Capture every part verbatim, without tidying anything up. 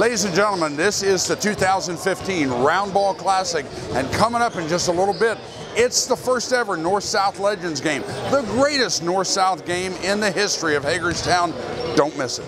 Ladies and gentlemen, this is the two thousand fifteen Round Ball Classic, and coming up in just a little bit, it's the first ever North-South Legends game, the greatest North-South game in the history of Hagerstown. Don't miss it.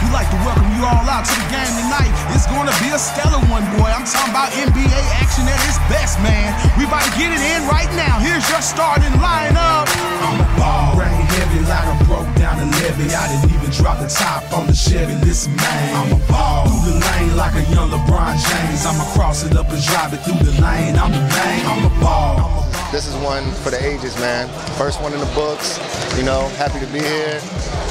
We'd like to welcome you all out to the game tonight. It's going to be a stellar one, boy. I'm talking about N B A action at its best, man. We about to get it in right now. Here's your starting lineup. I'm a ball, rain heavy like I broke down a levee. I didn't even drop the top on the Chevy. Listen, man, I'm a ball through the lane like a young LeBron James. I'ma cross it up and drive it through the lane. I'm the man, I'm a ball. I'm a ball. This is one for the ages, man. First one in the books. You know, happy to be here.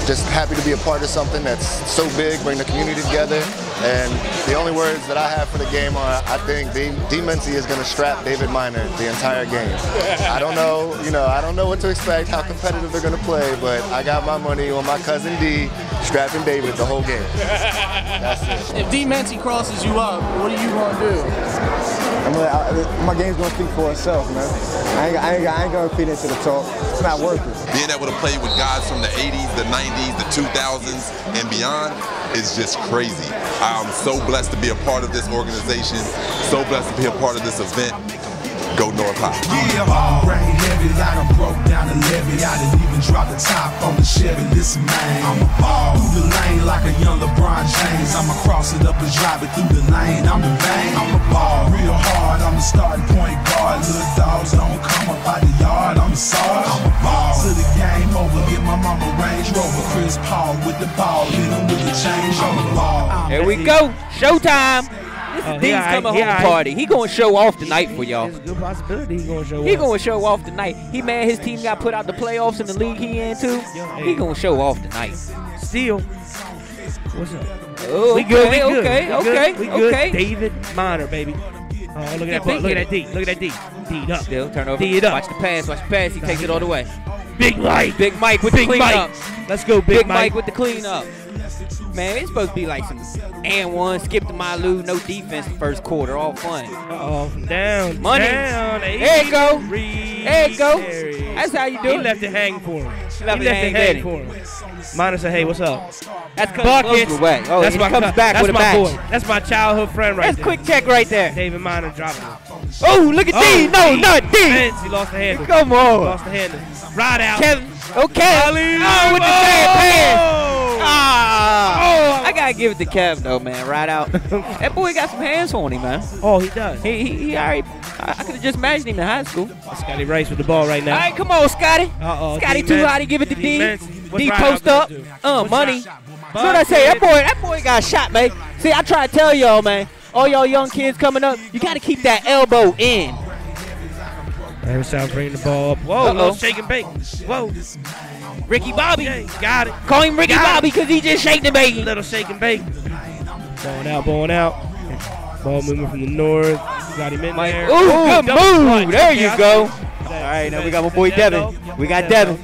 Just happy to be a part of something that's so big, bring the community together. And the only words that I have for the game are, I think D-Mencey is going to strap David Miner the entire game. I don't know, you know, I don't know what to expect, how competitive they're going to play, but I got my money on my cousin D strapping David the whole game. That's it. If D-Mencey crosses you up, what are you going to do? I'm gonna, I, my game's going to speak for itself, man. I ain't, I ain't, I ain't going to feed into the talk. It's not worth it. Being able to play with guys from the eighties, the nineties, the two thousands and beyond is just crazy. I'm so blessed to be a part of this organization, so blessed to be a part of this event. Go North High. Yeah, ball rain heavy like I broke down a levee. I didn't even drop the top on the Chevy. Listen, man, I'm a ball through the lane like a young LeBron James. I'ma cross it up and drive it through the lane. I'm the bang, I'm a ball real hard. I'm the starting point guard. Little dogs don't come up out the yard. I'm a sarge. I'm a ball to the game over. Get my mama Range Rover. Chris Paul with the ball. Hit him with the change. I'm a ball. Here we go. Showtime. This is D's coming home party. He gonna show off tonight for y'all. There's a good possibility he gonna show off. He gonna show off tonight. He mad his team got put out the playoffs in the league he in too. He gonna show off tonight. Steal. What's up? Oh, we good. We good. Okay. Okay. We good. Okay. David Miner, baby. Oh, look at that. Look at that D. Look at that D. D up. Still turn over. D it up. Watch the pass. Watch the pass. He takes it all the way. Big Mike. Big Mike with the cleanup. Let's go, Big Mike. Big Mike with the cleanup. Man, it's supposed to be like some and one, skip to my loo, no defense the first quarter, all fun. Uh-oh, down, money. Down, there you go. There you go. That's how you do it. He left it hanging for him. Left he left it hanging hang for him. Miner said, hey, what's up? That's Buckets. Away. Oh, that's my, comes back that's with a my match. Boy. That's my childhood friend right that's there. That's quick check right there. David Miner dropping it. Oh, look at oh, D. D. No, not D. He lost the handle. Come on. He lost the handle. Right out. Kevin. Okay. Oh, with the bad pass. Ah, oh, I gotta give it to Kev though, man. Right out. That boy got some hands on him, man. Oh, he does. He, he, he already. I, I could have just imagined him in high school. Scotty Rice with the ball right now. All right, come on, Scotty. Uh-oh. Scotty too hot. He give it to D. D post up. Uh, money. That's what I say. That boy, that boy got shot, man. See, I try to tell y'all, man. All y'all young kids coming up, you gotta keep that elbow in. Hagerstown bringing the ball up. Whoa, uh -oh. Little shake and bake. Whoa. Ricky Bobby. Got it. Call him Ricky got Bobby because he just shaking and baking. Little shake and bake. Balling out, balling out. Ball movement from the north. Got him in there. Ooh, Ooh good move. Punch. There you go. All right, now we got my boy Devin. We got Devin.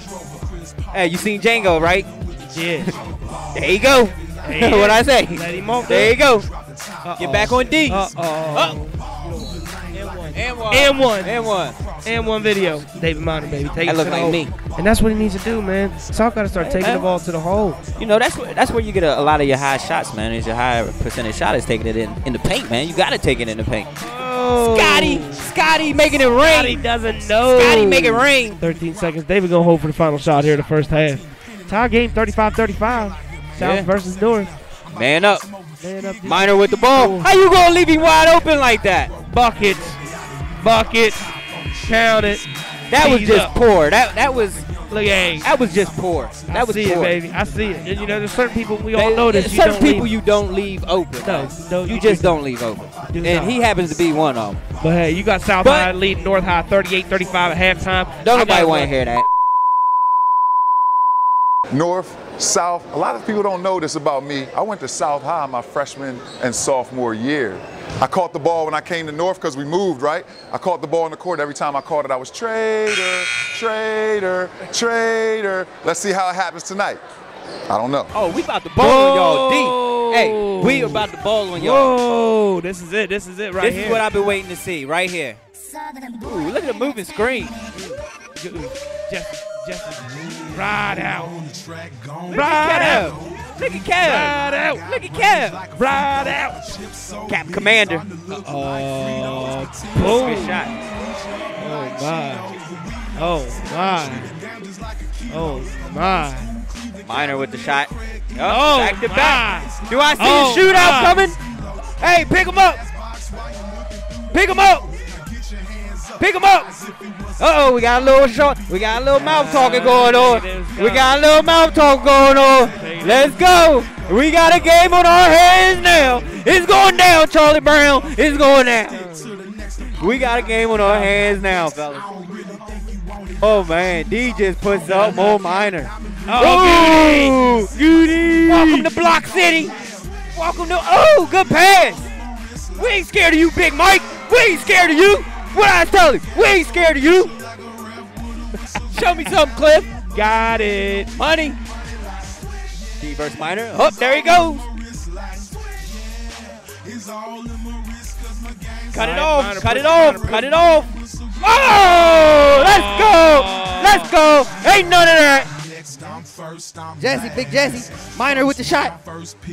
Hey, you seen Django, right? Yeah. There you go. Hey, what I say. There you go. Uh-oh. Get back on D. Uh-oh. Uh-oh. And one. And one. And one. And one video. David Miner, baby. Take that it look to the like hole. Me. And that's what he needs to do, man. South got to start hey, taking man. the ball to the hole. You know, that's where, that's where you get a, a lot of your high shots, man. Is your high percentage shot is taking it in, in the paint, man. You got to take it in the paint. Oh. Scotty. Scotty making it rain. Scotty doesn't know. Scotty making it rain. thirteen seconds. David going to hold for the final shot here in the first half. Tie game thirty-five thirty-five. South yeah. versus North. Man up. Man up. Miner with the ball. Oh. How you going to leave him wide open like that? Buckets. Bucket, count it. That was just up. poor. That that was look at that was just poor. That I was see poor. it, baby. I see it. And you know, there's certain people we all they, know this. Certain don't people leave. you don't leave open. No, no you, you just do. don't leave open. Do and not. He happens to be one of them. But hey, you got South but, High leading North High thirty-eight thirty-five at halftime. Don't I nobody want to hear that. North, South. A lot of people don't know this about me. I went to South High my freshman and sophomore year. I caught the ball when I came to North because we moved, right? I caught the ball in the court. Every time I caught it, I was traitor, traitor, traitor. Let's see how it happens tonight. I don't know. Oh, we about to ball on y'all deep. Hey, we about to ball on y'all. Whoa, this is it. This is it right here. This is what I've been waiting to see right here. Ooh, look at the moving screen. Jesse. Jesse. Ride out. Ride out. Look at Cab. Ride out. Look at Cab. Ride out. Cap Commander. Uh-oh. Boom. Good shot. Oh, my. Oh, my. Oh, my. Miner with the shot. Oh, back to back. Do I see oh, a shootout my. coming? Hey, pick him up. Pick him up. Pick him up. Uh-oh, we got a little short. We got a little mouth talking going on. We got a little mouth talk going on. Let's go. We got a game on our hands now. It's going down, Charlie Brown. It's going down. We got a game on our hands now, fellas. Oh, man. D just puts up more Miner. Oh, Goody. Goody. Welcome to Block City. Welcome to – oh, good pass. We ain't scared of you, Big Mike. We ain't scared of you. What I tell you? We ain't scared of you. Show me something, Cliff. Got it. Money. D versus Miner. Up, oh, there he goes. Cut it off. Cut it off. Cut it off. Oh, let's go. Let's go. Ain't none of that. Jesse, big Jesse. Miner with the shot.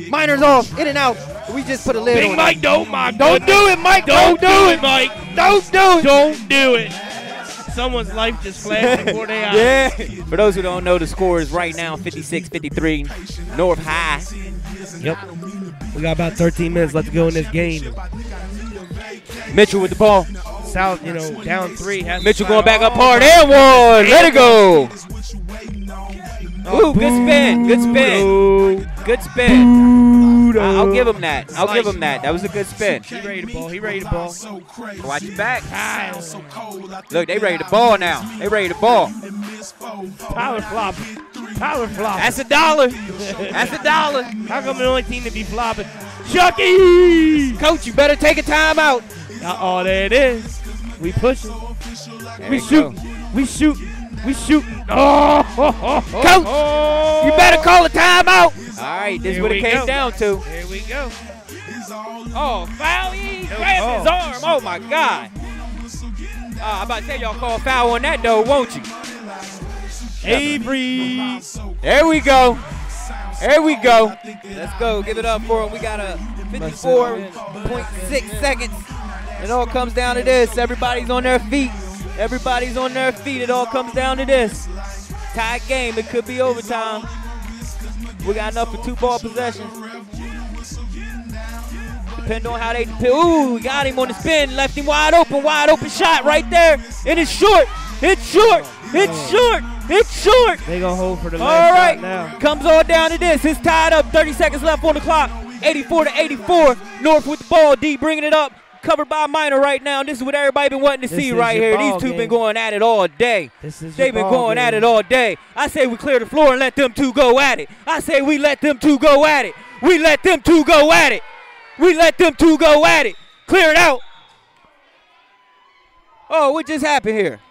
Miner's off. In and out. We just put a lid on it. Big Mike, don't, my don't do it, Mike. Don't, don't do it, it Mike. Don't do it. Don't do it. Someone's life just flashed before their eyes. Yeah. For those who don't know, the score is right now fifty-six fifty-three, North High. Yep. We got about thirteen minutes left to go in this game. Mitchell with the ball. South, you know, down three. Mitchell going back up hard. And one. Let it go. Ooh, good spin. Good spin. Good spin. I'll give him that. I'll give him that. That was a good spin. He ready to ball. He ready to ball. Watch your back. Look, they ready to ball now. They ready to ball. Power flop. Power flop. That's a dollar. That's a dollar. How come the only team to be flopping? Chucky! Coach, you better take a timeout. Uh-oh, there it is. We push it. We shoot. We shoot. We shoot. Oh, oh, oh, oh, Coach, oh. You better call a timeout. All right, this is what it came go. down to. Here we go. Oh, foul. He grabbed oh. his arm. Oh, my God. Uh, I'm about to tell y'all call foul on that, though, won't you? Avery. There we go. There we go. Let's go. Give it up for him. We got a fifty-four point six seconds. It all comes down to this. Everybody's on their feet. Everybody's on their feet. It all comes down to this. Tied game. It could be overtime. We got enough for two ball possessions. Depend on how they – ooh, we got him on the spin. Left him wide open. Wide open shot right there. And it's short. It's short. It's short. It's short. They're going to hold for the last shot now. All right. Comes all down to this. It's tied up. thirty seconds left on the clock. eighty-four to eighty-four. North with the ball. D bringing it up. Covered by Miner right now. This is what everybody been wanting to this see right here. These two game. been going at it all day. They've been going game. at it all day. I say we clear the floor and let them two go at it. I say we let them two go at it. We let them two go at it. We let them two go at it. Clear it out. Oh, what just happened here?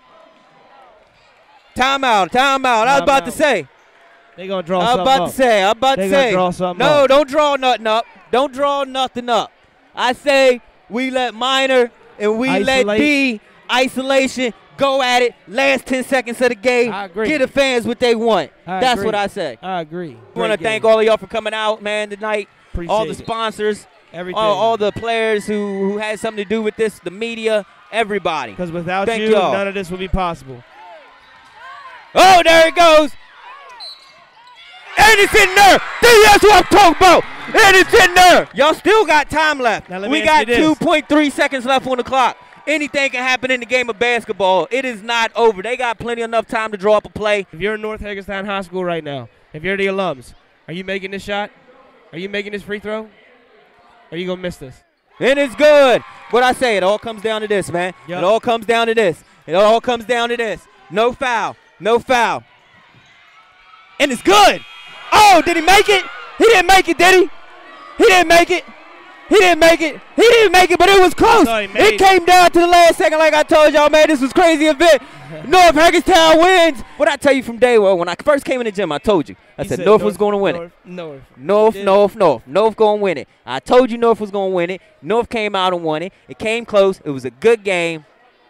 Timeout, timeout. Time I was about out. to say. They gonna draw something up. I was about to say. I was about they to say. Draw something no, up. don't draw nothing up. Don't draw nothing up. I say. We let Miner and we Isolate. let D isolation go at it. Last ten seconds of the game. I agree. Get the fans what they want. I That's agree. what I say. I agree. I want to thank all of y'all for coming out, man, tonight. Appreciate all the sponsors, everything, all, all the players who, who had something to do with this, the media, everybody. Because without thank you, none of this would be possible. Oh, there it goes. And it's in there. That's what I'm talking about. And it's in there. Y'all still got time left. We got two point three seconds left on the clock. Anything can happen in the game of basketball. It is not over. They got plenty enough time to draw up a play. If you're in North Hagerstown High School right now, if you're the alums, are you making this shot? Are you making this free throw? Or are you going to miss this? And it's good. What I say, it all comes down to this, man. Yep. It all comes down to this. It all comes down to this. No foul. No foul. And it's good. Oh, did he make it? He didn't make it, did he? He didn't make it. He didn't make it. He didn't make it, but it was close. It came down to the last second, like I told y'all, man. This was crazy event. North Hagerstown wins. What I tell you from day one, when I first came in the gym, I told you. I said, said North, North was going to win North, it. North, North, North, North. North going to win it. I told you North was going to win it. North came out and won it. It came close. It was a good game.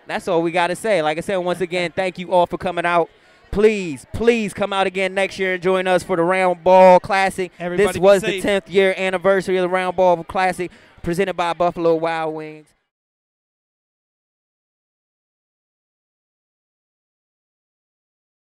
That's all we got to say. Like I said, once again, thank you all for coming out. Please, please come out again next year and join us for the Round Ball Classic. Everybody this was the tenth year anniversary of the Round Ball Classic presented by Buffalo Wild Wings.